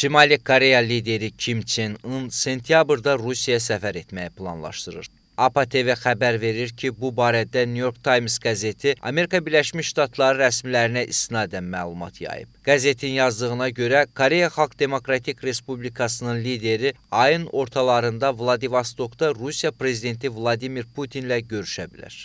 Şimali Koreya lideri Kim Çen İn sentyabrda Rusiyaya səfər etməyi planlaşdırır. APA TV xəbər verir ki, bu barədə New York Times qəzeti Amerika Birləşmiş Ştatları rəsmilərinə istinadən məlumat yayıb. Qəzetin yazdığına görə, Koreya Xalq Demokratik Respublikasının lideri ayın ortalarında Vladivostokda Rusiya prezidenti Vladimir Putinlə görüşə bilər.